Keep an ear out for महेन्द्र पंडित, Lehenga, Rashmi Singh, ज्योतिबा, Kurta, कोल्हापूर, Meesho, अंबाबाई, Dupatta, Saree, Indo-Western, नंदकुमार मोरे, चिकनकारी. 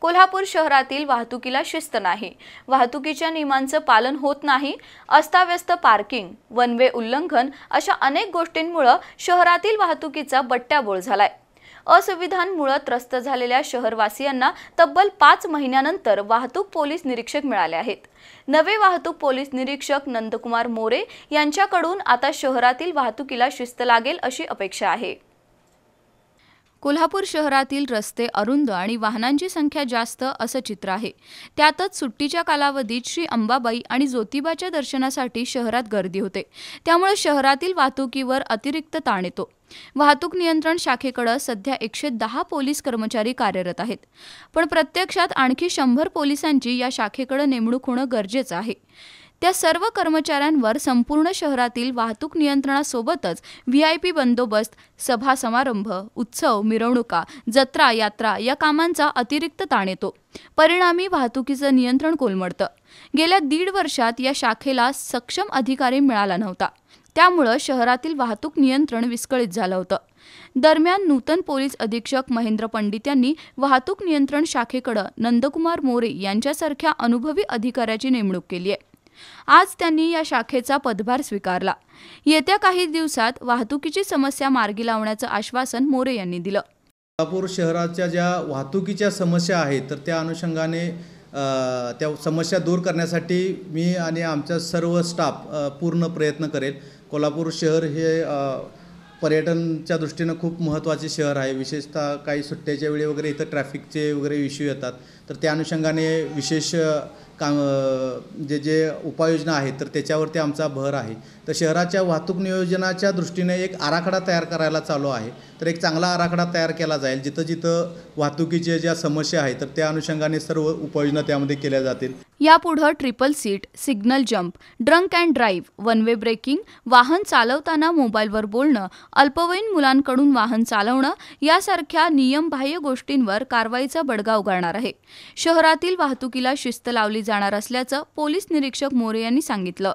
कोल्हापूर शहरातील वाहतुकीला शिस्त नाही, वाहतुकीच्या नियमांचे पालन होत नाही, अस्ताव्यस्त पार्किंग, वन वे उल्लंघन अशा अनेक गोष्टींमुळे शहरातील वाहतुकीचा बट्ट्याबोळ झालाय। असंविधानमुळे त्रस्त झालेल्या शहरवासियांना तब्बल 5 महिन्यांनंतर वाहतूक पोलीस निरीक्षक मिळाले आहेत। नवे वाहतूक पोलीस निरीक्षक नंदकुमार मोरे यांच्याकडून आता शहरातील वाहतुकीला शिस्त लागेल अशी अपेक्षा आहे। कोल्हापूर शहरातील रस्ते अरुंद आणि वाहनांची संख्या जास्त असे चित्र आहे। त्यातच सुट्टीच्या कालावधीत श्री अंबाबाई आणि ज्योतिबाच्या दर्शनासाठी शहरात गर्दी होते, त्यामुळे शहरातील वाहतुकीवर अतिरिक्त ताण येतो। वाहतूक नियंत्रण शाखेकडे सध्या 110 पोलीस कर्मचारी कार्यरत आहेत, पण प्रत्यक्षात आणखी 100 पोलिसांची या शाखेकडे नेमणूक होणे गरजेचे आहे। त्या सर्व कर्मचाऱ्यांवर संपूर्ण शहरातील वाहतूक नियंत्रणासोबतच VIP बंदोबस्त, सभा समारंभ, उत्सव, मिरवणुका, जत्रा, यात्रा या कामांचा अतिरिक्त ताण येतो। परिणामी वाहतुकीचे नियंत्रण कोलमडतं। गेल्या 1.5 वर्षात या शाखेला सक्षम अधिकारी मिळाला नव्हता, त्यामुळे शहरातील वाहतूक नियंत्रण विस्कळीत झालं होतं। दरम्यान नूतन पोलीस अधीक्षक महेन्द्र पंडित यांनी वाहतूक नियंत्रण शाखेकडे नंदकुमार मोरे यांच्यासारख्या अनुभवी अधिकाऱ्याची नेमणूक केली आहे। आज त्यांनी या शाखेचा पदभार स्वीकारला। येत्या काही दिवसात वाहतुकीची समस्या मार्गी लावण्याचे आश्वासन मोरे यांनी दिलं। कोल्हापूर शहराच्या ज्या वाहतुकीच्या समस्या आहेत तर त्या अनुषंगाने त्या समस्या दूर करण्यासाठी मी आणि आमचा सर्व स्टाफ पूर्ण प्रयत्न करेल। कोल्हापूर शहर हे पर्यटनच्या दृष्टीने खूप महत्त्वाचे शहर आहे। विशेषतः काही सुट्ट्याच्या वेळी वगैरे इथं ट्रॅफिकचे वगैरे इश्यू येतात, तर त्या अनुषंगाने विशेष काम जे जे उपाययोजना आहेत तर त्याच्यावरती आमचा भर आहे। तर शहराच्या वाहतूक नियोजनाच्या दृष्टीने एक आराखडा तयार करायला चालू आहे, तर एक चांगला आराखडा तयार केला जाईल। जिथं जिथं वाहतुकीच्या ज्या समस्या आहेत तर त्या अनुषंगाने सर्व उपाययोजना त्यामध्ये केल्या जातील। यापुढे triple seat, signal jump, drunk and drive, one way breaking, वाहन चालवताना मोबाईलवर बोलणं, अल्पवयीन मुलांकडून वाहन चालवणं यासारख्या नियमबाह्य गोष्टींवर कारवाईचा बडगा उगारणार आहे। शहरातील वाहतुकीला शिस्त लावली जाणार असल्याचं पोलीस निरीक्षक मोरे यांनी सांगितलं।